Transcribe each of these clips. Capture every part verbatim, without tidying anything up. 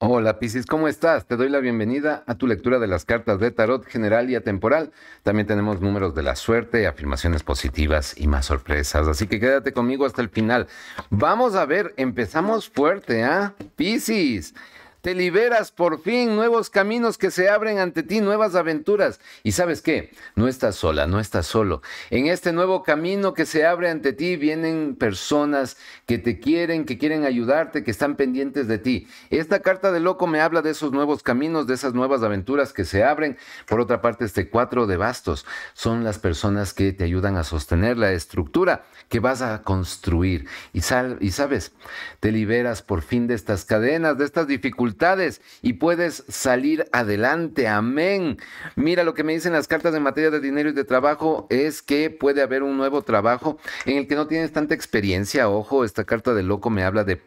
Hola Piscis, ¿cómo estás? Te doy la bienvenida a tu lectura de las cartas de tarot general y atemporal. También tenemos números de la suerte, afirmaciones positivas y más sorpresas. Así que quédate conmigo hasta el final. Vamos a ver, empezamos fuerte, ¿ah? ¿eh? Piscis, te liberas por fin, nuevos caminos que se abren ante ti, nuevas aventuras. ¿Y sabes qué? No estás sola, no estás solo. En este nuevo camino que se abre ante ti vienen personas que te quieren, que quieren ayudarte, que están pendientes de ti. Esta carta de loco me habla de esos nuevos caminos, de esas nuevas aventuras que se abren. Por otra parte, este cuatro de bastos son las personas que te ayudan a sostener la estructura que vas a construir. Y, sal y sabes, te liberas por fin de estas cadenas, de estas dificultades, y puedes salir adelante. Amén. Mira, lo que me dicen las cartas en materia de dinero y de trabajo es que puede haber un nuevo trabajo en el que no tienes tanta experiencia. Ojo, esta carta del loco me habla de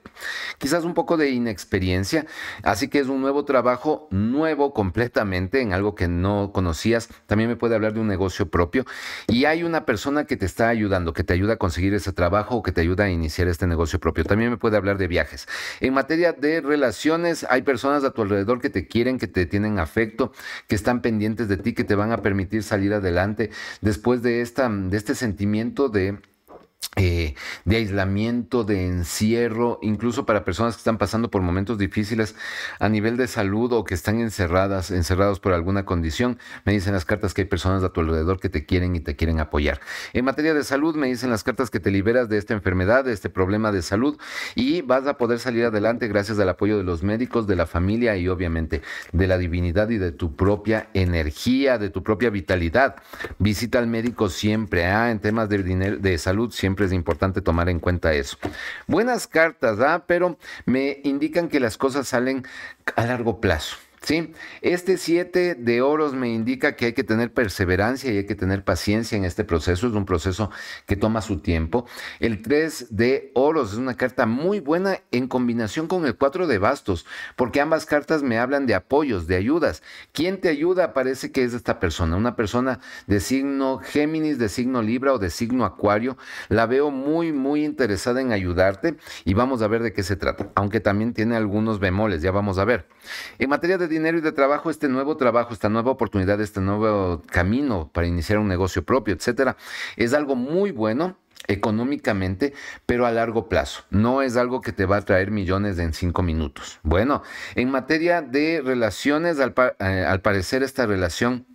quizás un poco de inexperiencia, así que es un nuevo trabajo, nuevo completamente, en algo que no conocías. También me puede hablar de un negocio propio y hay una persona que te está ayudando, que te ayuda a conseguir ese trabajo o que te ayuda a iniciar este negocio propio. También me puede hablar de viajes. En materia de relaciones, hay personas a tu alrededor que te quieren, que te tienen afecto, que están pendientes de ti, que te van a permitir salir adelante después de, esta, de este sentimiento de... Eh, de aislamiento, de encierro, incluso para personas que están pasando por momentos difíciles a nivel de salud o que están encerradas, encerrados por alguna condición. Me dicen las cartas que hay personas a tu alrededor que te quieren y te quieren apoyar. En materia de salud, me dicen las cartas que te liberas de esta enfermedad, de este problema de salud, y vas a poder salir adelante gracias al apoyo de los médicos, de la familia y obviamente de la divinidad y de tu propia energía, de tu propia vitalidad. Visita al médico siempre, ¿eh? En temas de, dinero, de salud siempre es importante tomar en cuenta eso. Buenas cartas, ¿ah? Pero me indican que las cosas salen a largo plazo, ¿sí? Este siete de oros me indica que hay que tener perseverancia y hay que tener paciencia en este proceso. Es un proceso que toma su tiempo. El tres de oros es una carta muy buena en combinación con el cuatro de bastos, porque ambas cartas me hablan de apoyos, de ayudas. ¿Quién te ayuda? Parece que es esta persona, una persona de signo Géminis, de signo Libra o de signo Acuario. La veo muy, muy interesada en ayudarte y vamos a ver de qué se trata, aunque también tiene algunos bemoles, ya vamos a ver. En materia de dinero y de trabajo, este nuevo trabajo, esta nueva oportunidad, este nuevo camino para iniciar un negocio propio, etcétera, es algo muy bueno económicamente, pero a largo plazo. No es algo que te va a traer millones en cinco minutos. Bueno, en materia de relaciones, al, pa- eh, al parecer esta relación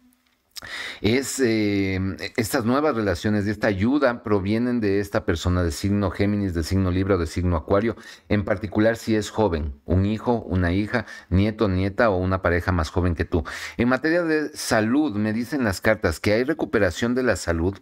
Es, eh, estas nuevas relaciones de esta ayuda provienen de esta persona de signo Géminis, de signo Libra o de signo Acuario, en particular si es joven, un hijo, una hija, nieto, nieta o una pareja más joven que tú. En materia de salud, me dicen las cartas que hay recuperación de la salud,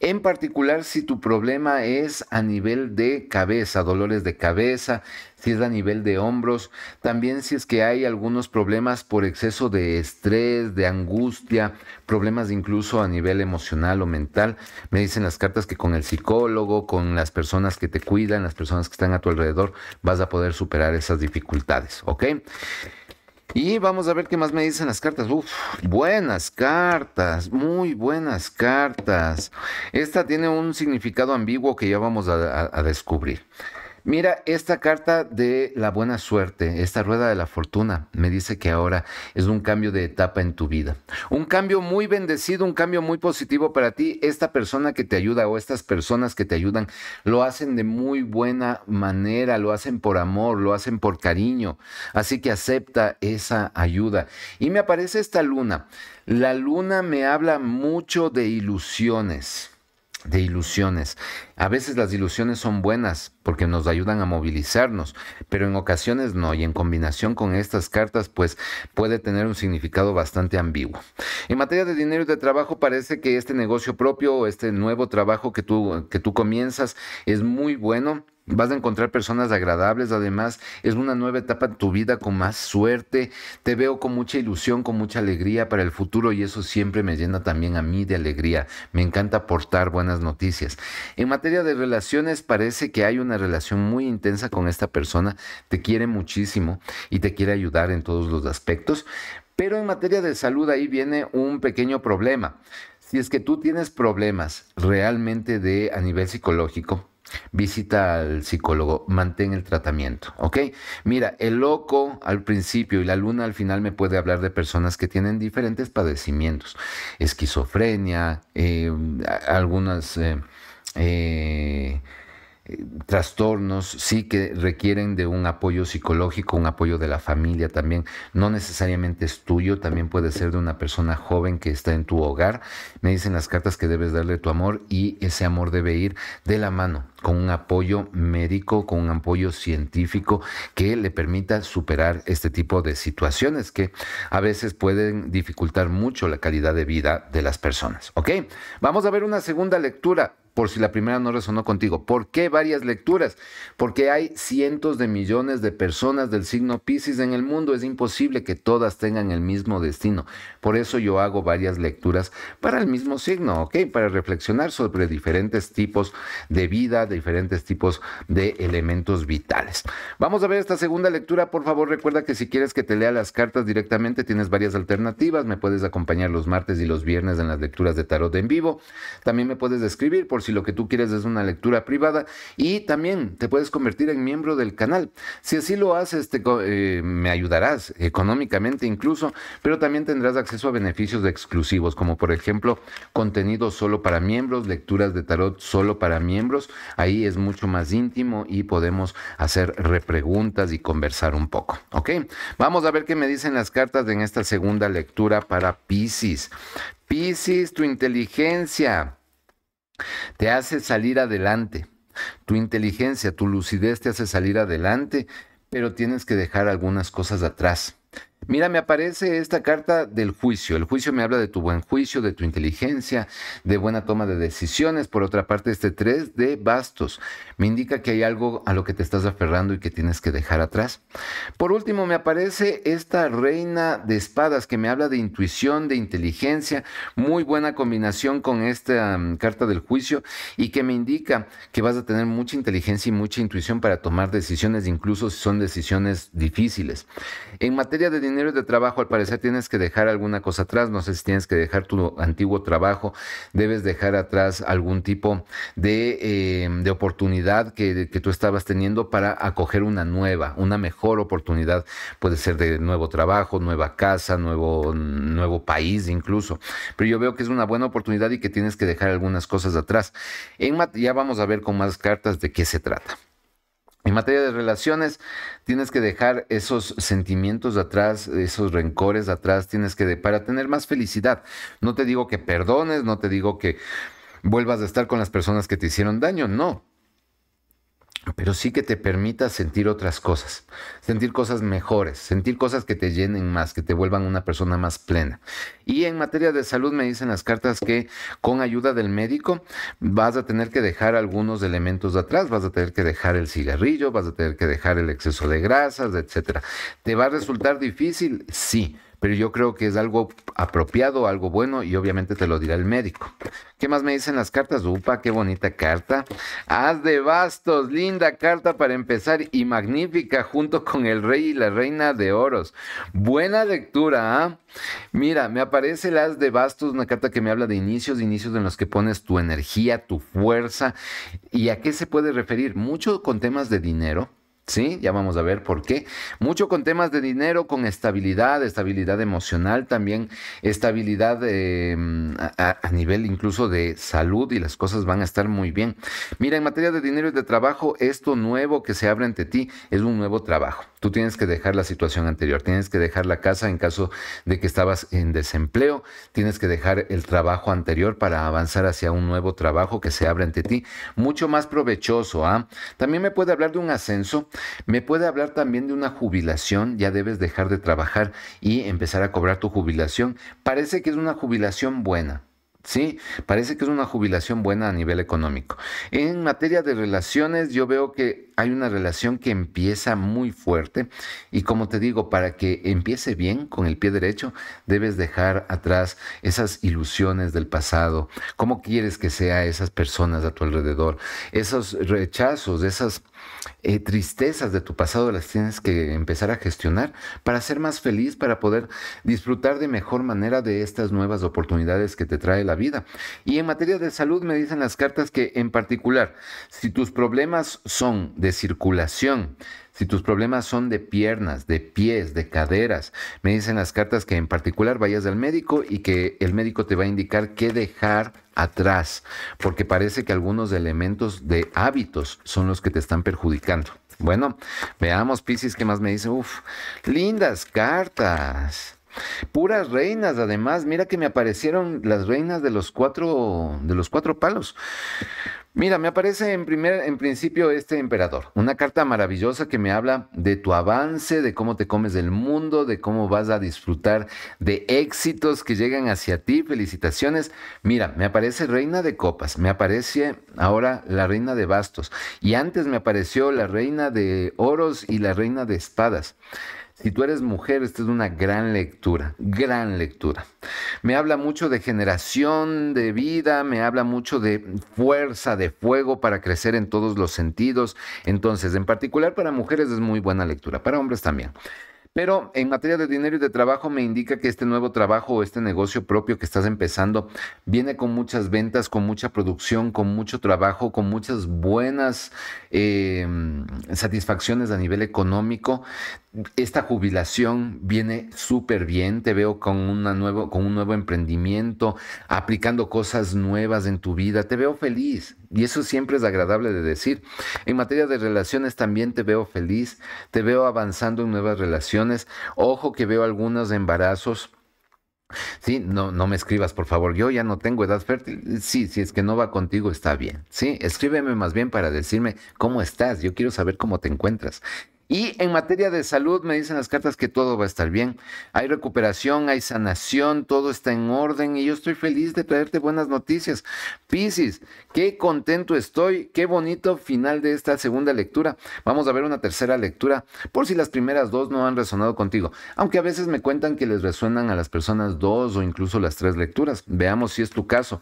en particular si tu problema es a nivel de cabeza, dolores de cabeza, si es a nivel de hombros, también si es que hay algunos problemas por exceso de estrés, de angustia, problemas incluso a nivel emocional o mental. Me dicen las cartas que con el psicólogo, con las personas que te cuidan, las personas que están a tu alrededor, vas a poder superar esas dificultades, ¿ok? Y vamos a ver qué más me dicen las cartas. Uf, buenas cartas, muy buenas cartas. Esta tiene un significado ambiguo que ya vamos a, a, a descubrir. Mira, esta carta de la buena suerte, esta rueda de la fortuna, me dice que ahora es un cambio de etapa en tu vida. Un cambio muy bendecido, un cambio muy positivo para ti. Esta persona que te ayuda o estas personas que te ayudan lo hacen de muy buena manera, lo hacen por amor, lo hacen por cariño. Así que acepta esa ayuda. Y me aparece esta luna. La luna me habla mucho de ilusiones. de ilusiones. A veces las ilusiones son buenas porque nos ayudan a movilizarnos, pero en ocasiones no, y en combinación con estas cartas pues puede tener un significado bastante ambiguo. En materia de dinero y de trabajo, parece que este negocio propio o este nuevo trabajo que tú, que tú comienzas es muy bueno. Vas a encontrar personas agradables, además es una nueva etapa en tu vida con más suerte. Te veo con mucha ilusión, con mucha alegría para el futuro y eso siempre me llena también a mí de alegría. Me encanta aportar buenas noticias. En materia de relaciones, parece que hay una relación muy intensa con esta persona. Te quiere muchísimo y te quiere ayudar en todos los aspectos. Pero en materia de salud ahí viene un pequeño problema. Si es que tú tienes problemas realmente de a nivel psicológico, visita al psicólogo, mantén el tratamiento, ¿ok? Mira, el loco al principio y la luna al final me puede hablar de personas que tienen diferentes padecimientos, esquizofrenia, eh, algunas eh, eh, trastornos, sí que requieren de un apoyo psicológico, un apoyo de la familia también. No necesariamente es tuyo, también puede ser de una persona joven que está en tu hogar. Me dicen las cartas que debes darle tu amor y ese amor debe ir de la mano con un apoyo médico, con un apoyo científico que le permita superar este tipo de situaciones que a veces pueden dificultar mucho la calidad de vida de las personas. ¿Ok? Vamos a ver una segunda lectura, por si la primera no resonó contigo. ¿Por qué varias lecturas? Porque hay cientos de millones de personas del signo Piscis en el mundo. Es imposible que todas tengan el mismo destino. Por eso yo hago varias lecturas para el mismo signo, ¿ok? Para reflexionar sobre diferentes tipos de vida, diferentes tipos de elementos vitales. Vamos a ver esta segunda lectura. Por favor, recuerda que si quieres que te lea las cartas directamente, tienes varias alternativas. Me puedes acompañar los martes y los viernes en las lecturas de tarot en vivo. También me puedes escribir por si lo que tú quieres es una lectura privada, y también te puedes convertir en miembro del canal. Si así lo haces, te, eh, me ayudarás económicamente incluso, pero también tendrás acceso a beneficios exclusivos, como por ejemplo contenido solo para miembros, lecturas de tarot solo para miembros. Ahí es mucho más íntimo y podemos hacer repreguntas y conversar un poco, ¿ok? Vamos a ver qué me dicen las cartas en esta segunda lectura para Piscis. Piscis, tu inteligencia te hace salir adelante, tu inteligencia, tu lucidez te hace salir adelante, pero tienes que dejar algunas cosas atrás. Mira, me aparece esta carta del juicio. El juicio me habla de tu buen juicio, de tu inteligencia, de buena toma de decisiones. Por otra parte, este tres de bastos me indica que hay algo a lo que te estás aferrando y que tienes que dejar atrás. Por último, me aparece esta reina de espadas que me habla de intuición, de inteligencia. Muy buena combinación con esta um, carta del juicio, y que me indica que vas a tener mucha inteligencia y mucha intuición para tomar decisiones, incluso si son decisiones difíciles. En materia de dinero y de trabajo, al parecer tienes que dejar alguna cosa atrás. No sé si tienes que dejar tu antiguo trabajo, debes dejar atrás algún tipo de, eh, de oportunidad que, de, que tú estabas teniendo para acoger una nueva, una mejor oportunidad. Puede ser de nuevo trabajo, nueva casa, nuevo, nuevo país incluso, pero yo veo que es una buena oportunidad y que tienes que dejar algunas cosas atrás. En ya vamos a ver con más cartas de qué se trata. En materia de relaciones, tienes que dejar esos sentimientos atrás, esos rencores atrás, tienes que, para tener más felicidad. No te digo que perdones, no te digo que vuelvas a estar con las personas que te hicieron daño, no. Pero sí que te permita sentir otras cosas, sentir cosas mejores, sentir cosas que te llenen más, que te vuelvan una persona más plena. Y en materia de salud me dicen las cartas que con ayuda del médico vas a tener que dejar algunos elementos de atrás, vas a tener que dejar el cigarrillo, vas a tener que dejar el exceso de grasas, etcétera. ¿Te va a resultar difícil? Sí. Pero yo creo que es algo apropiado, algo bueno, y obviamente te lo dirá el médico. ¿Qué más me dicen las cartas? Upa, qué bonita carta. Haz de bastos, linda carta para empezar y magnífica, junto con el rey y la reina de oros. Buena lectura, ¿ah? ¿eh? Mira, me aparece el As de Bastos, una carta que me habla de inicios, inicios en los que pones tu energía, tu fuerza. ¿Y a qué se puede referir? Mucho con temas de dinero. Sí, ya vamos a ver por qué. Mucho con temas de dinero, con estabilidad, estabilidad emocional, también estabilidad eh, a, a nivel incluso de salud, y las cosas van a estar muy bien. Mira, en materia de dinero y de trabajo, esto nuevo que se abre ante ti es un nuevo trabajo. Tú tienes que dejar la situación anterior, tienes que dejar la casa en caso de que estabas en desempleo, tienes que dejar el trabajo anterior para avanzar hacia un nuevo trabajo que se abre ante ti, mucho más provechoso, ¿ah? También me puede hablar de un ascenso. Me puede hablar también de una jubilación. Ya debes dejar de trabajar y empezar a cobrar tu jubilación. Parece que es una jubilación buena. Sí, parece que es una jubilación buena a nivel económico. En materia de relaciones, yo veo que hay una relación que empieza muy fuerte y, como te digo, para que empiece bien con el pie derecho, debes dejar atrás esas ilusiones del pasado. ¿Cómo quieres que sea esas personas a tu alrededor? Esos rechazos, esas eh, tristezas de tu pasado las tienes que empezar a gestionar para ser más feliz, para poder disfrutar de mejor manera de estas nuevas oportunidades que te trae la vida. Y en materia de salud me dicen las cartas que, en particular, si tus problemas son de circulación, si tus problemas son de piernas, de pies, de caderas, me dicen las cartas que en particular vayas al médico y que el médico te va a indicar qué dejar atrás, porque parece que algunos elementos de hábitos son los que te están perjudicando. Bueno, veamos, Piscis, qué más me dice. Uf, lindas cartas. Puras reinas, además. Mira que me aparecieron las reinas de los cuatro, de los cuatro palos. Mira, me aparece en, primer, en principio este emperador, una carta maravillosa que me habla de tu avance, de cómo te comes del mundo, de cómo vas a disfrutar de éxitos que llegan hacia ti. Felicitaciones. Mira, me aparece reina de copas, me aparece ahora la reina de bastos y antes me apareció la reina de oros y la reina de espadas. Si tú eres mujer, esta es una gran lectura, gran lectura. Me habla mucho de generación de vida, me habla mucho de fuerza, de fuego para crecer en todos los sentidos. Entonces, en particular para mujeres es muy buena lectura, para hombres también. Pero en materia de dinero y de trabajo me indica que este nuevo trabajo o este negocio propio que estás empezando viene con muchas ventas, con mucha producción, con mucho trabajo, con muchas buenas eh, satisfacciones a nivel económico. Esta jubilación viene súper bien. Te veo con, una nuevo, con un nuevo emprendimiento, aplicando cosas nuevas en tu vida. Te veo feliz y eso siempre es agradable de decir. En materia de relaciones también te veo feliz, te veo avanzando en nuevas relaciones. Ojo que veo algunos embarazos. Sí, no, no me escribas, por favor. Yo ya no tengo edad fértil. Sí, si es que no va contigo, está bien. Sí, escríbeme más bien para decirme cómo estás. Yo quiero saber cómo te encuentras. Y en materia de salud me dicen las cartas que todo va a estar bien. Hay recuperación, hay sanación, todo está en orden y yo estoy feliz de traerte buenas noticias. Piscis, qué contento estoy, qué bonito final de esta segunda lectura. Vamos a ver una tercera lectura por si las primeras dos no han resonado contigo. Aunque a veces me cuentan que les resuenan a las personas dos o incluso las tres lecturas. Veamos si es tu caso.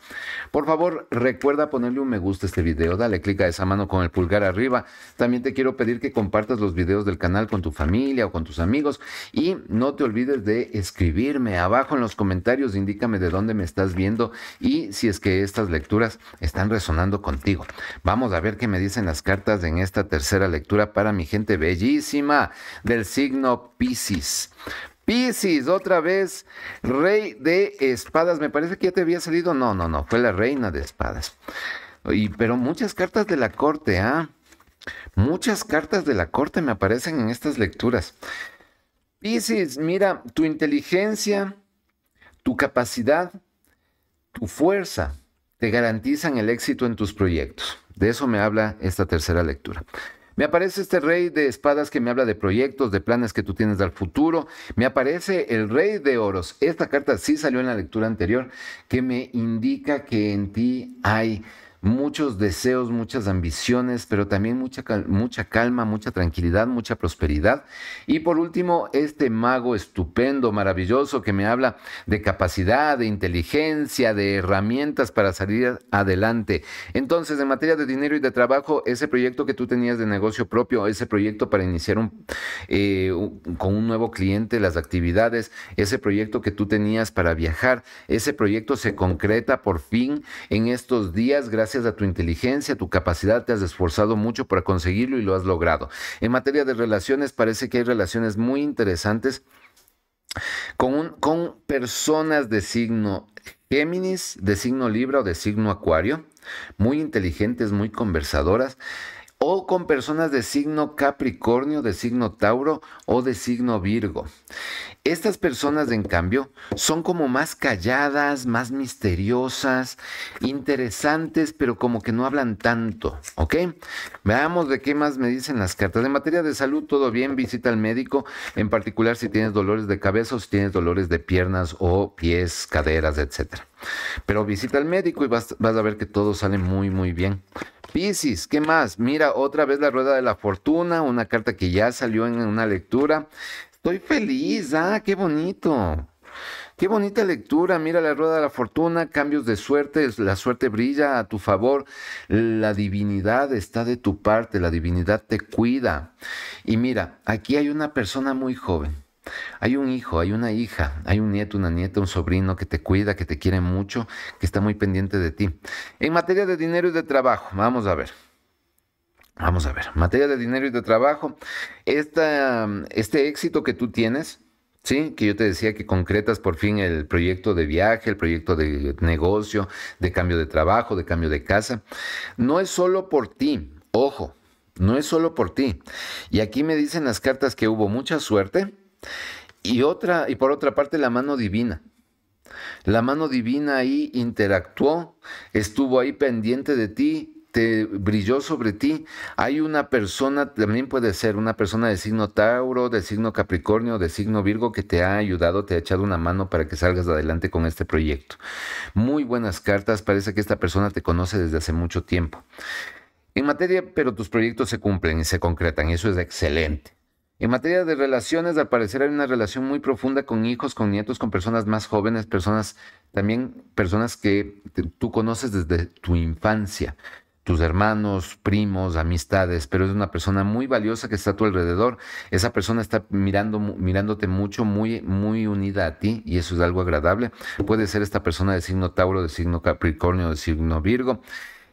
Por favor, recuerda ponerle un me gusta a este video. Dale clic a esa mano con el pulgar arriba. También te quiero pedir que compartas los videos del canal con tu familia o con tus amigos y no te olvides de escribirme abajo en los comentarios. Indícame de dónde me estás viendo y si es que estas lecturas están resonando contigo. Vamos a ver qué me dicen las cartas en esta tercera lectura para mi gente bellísima del signo Piscis. Piscis, otra vez, rey de espadas. Me parece que ya te había salido. No, no, no, fue la reina de espadas. Y, pero muchas cartas de la corte, ¿ah? ¿eh? Muchas cartas de la corte me aparecen en estas lecturas. Piscis, mira, tu inteligencia, tu capacidad, tu fuerza te garantizan el éxito en tus proyectos. De eso me habla esta tercera lectura. Me aparece este rey de espadas que me habla de proyectos, de planes que tú tienes al futuro. Me aparece el rey de oros. Esta carta sí salió en la lectura anterior, que me indica que en ti hay muchos deseos, muchas ambiciones, pero también mucha, cal- mucha calma, mucha tranquilidad, mucha prosperidad. Y por último, este mago estupendo, maravilloso, que me habla de capacidad, de inteligencia, de herramientas para salir adelante. Entonces, en materia de dinero y de trabajo, ese proyecto que tú tenías de negocio propio, ese proyecto para iniciar un, eh, un, con un nuevo cliente las actividades, ese proyecto que tú tenías para viajar, ese proyecto se concreta por fin en estos días. Gracias Gracias a tu inteligencia, tu capacidad, te has esforzado mucho para conseguirlo y lo has logrado. En materia de relaciones, parece que hay relaciones muy interesantes con, un, con personas de signo Géminis, de signo Libra o de signo Acuario, muy inteligentes, muy conversadoras, o con personas de signo Capricornio, de signo Tauro o de signo Virgo. Estas personas, en cambio, son como más calladas, más misteriosas, interesantes, pero como que no hablan tanto, ¿ok? Veamos de qué más me dicen las cartas. En materia de salud, todo bien, visita al médico, en particular si tienes dolores de cabeza o si tienes dolores de piernas o pies, caderas, etcétera. Pero visita al médico y vas, vas a ver que todo sale muy, muy bien. Piscis, ¿qué más? Mira, otra vez la rueda de la fortuna, una carta que ya salió en una lectura. Estoy feliz, ah, qué bonito. Qué bonita lectura, mira la rueda de la fortuna, cambios de suerte, la suerte brilla a tu favor, la divinidad está de tu parte, la divinidad te cuida. Y mira, aquí hay una persona muy joven, hay un hijo, hay una hija, hay un nieto, una nieta, un sobrino que te cuida, que te quiere mucho, que está muy pendiente de ti. En materia de dinero y de trabajo, vamos a ver. Vamos a ver, en materia de dinero y de trabajo, esta, este éxito que tú tienes... Sí, que yo te decía que concretas por fin el proyecto de viaje, el proyecto de negocio, de cambio de trabajo, de cambio de casa. No es solo por ti, ojo, no es solo por ti. Y aquí me dicen las cartas que hubo mucha suerte y, otra, y por otra parte la mano divina. La mano divina ahí interactuó, estuvo ahí pendiente de ti. Te brilló sobre ti. Hay una persona, también puede ser una persona de signo Tauro, de signo Capricornio, de signo Virgo, que te ha ayudado, te ha echado una mano para que salgas adelante con este proyecto. Muy buenas cartas, parece que esta persona te conoce desde hace mucho tiempo. En materia, pero tus proyectos se cumplen y se concretan, eso es excelente. En materia de relaciones, al parecer hay una relación muy profunda con hijos, con nietos, con personas más jóvenes, personas también, personas que te, tú conoces desde tu infancia. Tus hermanos, primos, amistades, pero es una persona muy valiosa que está a tu alrededor. Esa persona está mirando, mirándote mucho, muy, muy unida a ti, y eso es algo agradable. Puede ser esta persona de signo Tauro, de signo Capricornio, de signo Virgo.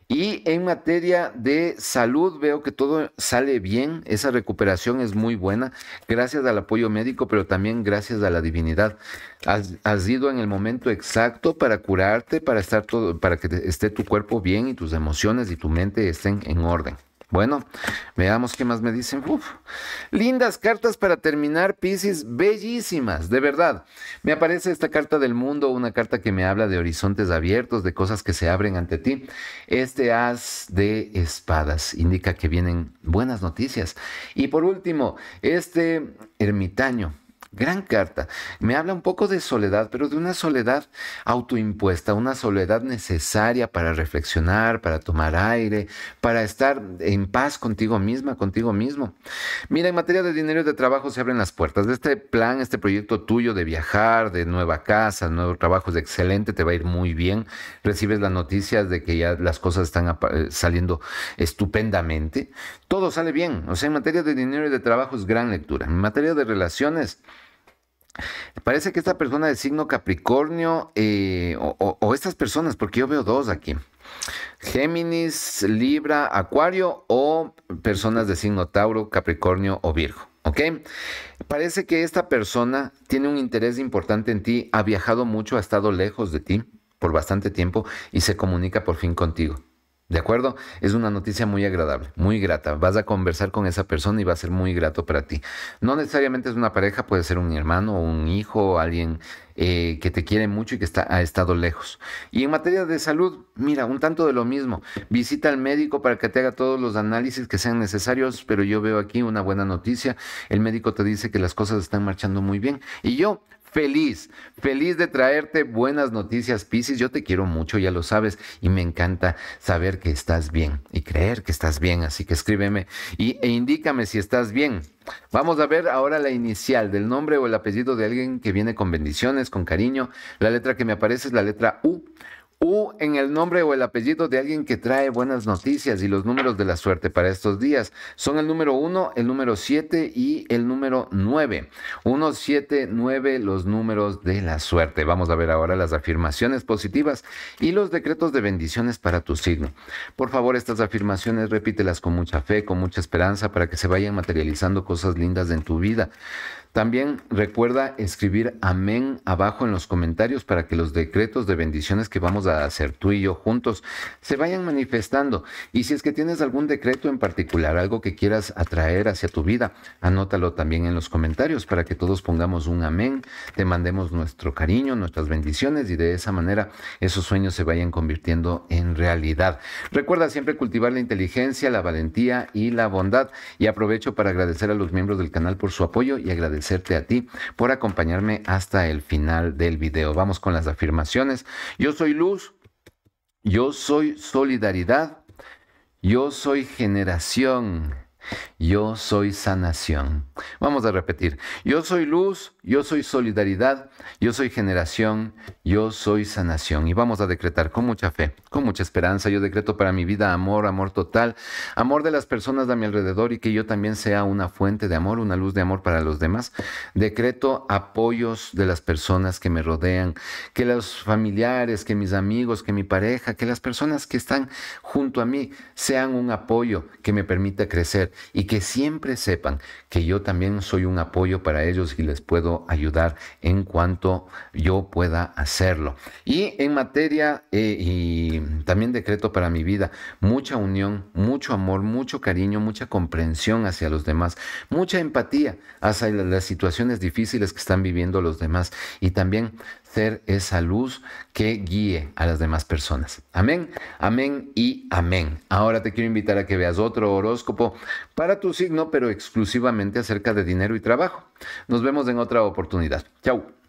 Y en materia de salud veo que todo sale bien, esa recuperación es muy buena, gracias al apoyo médico, pero también gracias a la divinidad. Has, has ido en el momento exacto para curarte, para, estar todo, para que te, esté tu cuerpo bien y tus emociones y tu mente estén en orden. Bueno, veamos qué más me dicen. Uf, lindas cartas para terminar, Piscis, bellísimas, de verdad. Me aparece esta carta del mundo, una carta que me habla de horizontes abiertos, de cosas que se abren ante ti. Este as de espadas indica que vienen buenas noticias. Y por último, este ermitaño. Gran carta. Me habla un poco de soledad, pero de una soledad autoimpuesta, una soledad necesaria para reflexionar, para tomar aire, para estar en paz contigo misma, contigo mismo. Mira, en materia de dinero y de trabajo se abren las puertas. Este plan, este proyecto tuyo de viajar, de nueva casa, nuevo trabajo es excelente, te va a ir muy bien. Recibes las noticias de que ya las cosas están saliendo estupendamente. Todo sale bien. O sea, en materia de dinero y de trabajo es gran lectura. En materia de relaciones... Parece que esta persona de signo Capricornio eh, o, o, o estas personas, porque yo veo dos aquí, Géminis, Libra, Acuario o personas de signo Tauro, Capricornio o Virgo, ¿ok? Parece que esta persona tiene un interés importante en ti, ha viajado mucho, ha estado lejos de ti por bastante tiempo y se comunica por fin contigo. ¿De acuerdo? Es una noticia muy agradable, muy grata. Vas a conversar con esa persona y va a ser muy grato para ti. No necesariamente es una pareja, puede ser un hermano, un hijo, alguien eh, que te quiere mucho y que está, ha estado lejos. Y en materia de salud, mira, un tanto de lo mismo. Visita al médico para que te haga todos los análisis que sean necesarios, pero yo veo aquí una buena noticia. El médico te dice que las cosas están marchando muy bien. Y yo... Feliz, feliz de traerte buenas noticias, Piscis. Yo te quiero mucho, ya lo sabes, y me encanta saber que estás bien y creer que estás bien. Así que escríbeme y, e indícame si estás bien. Vamos a ver ahora la inicial del nombre o el apellido de alguien que viene con bendiciones, con cariño. La letra que me aparece es la letra U. U en el nombre o el apellido de alguien que trae buenas noticias, y los números de la suerte para estos días son el número uno, el número siete y el número nueve. uno, siete, nueve, los números de la suerte. Vamos a ver ahora las afirmaciones positivas y los decretos de bendiciones para tu signo. Por favor, estas afirmaciones repítelas con mucha fe, con mucha esperanza, para que se vayan materializando cosas lindas en tu vida. También recuerda escribir amén abajo en los comentarios para que los decretos de bendiciones que vamos a hacer tú y yo juntos se vayan manifestando. Y si es que tienes algún decreto en particular, algo que quieras atraer hacia tu vida, anótalo también en los comentarios para que todos pongamos un amén, te mandemos nuestro cariño, nuestras bendiciones, y de esa manera esos sueños se vayan convirtiendo en realidad. Recuerda siempre cultivar la inteligencia, la valentía y la bondad. Y aprovecho para agradecer a los miembros del canal por su apoyo y agradecer agradecerte a ti por acompañarme hasta el final del video. Vamos con las afirmaciones. Yo soy luz, yo soy solidaridad, Yo soy generación, yo soy sanación. Vamos a repetir. Yo soy luz, yo soy solidaridad, yo soy generación, yo soy sanación. Y vamos a decretar con mucha fe, con mucha esperanza. Yo decreto para mi vida amor, amor total, amor de las personas a mi alrededor y que yo también sea una fuente de amor, una luz de amor para los demás. Decreto apoyos de las personas que me rodean, que los familiares, que mis amigos, que mi pareja, que las personas que están junto a mí sean un apoyo que me permita crecer y que siempre sepan que yo también soy un apoyo para ellos y les puedo ayudar en cuanto yo pueda hacerlo. Y en materia, eh, y también decreto para mi vida, mucha unión, mucho amor, mucho cariño, mucha comprensión hacia los demás, mucha empatía hacia las situaciones difíciles que están viviendo los demás y también ser esa luz que guíe a las demás personas. Amén, amén y amén. Ahora te quiero invitar a que veas otro horóscopo para tu signo, pero exclusivamente acerca de dinero y trabajo. Nos vemos en otra oportunidad. Chau.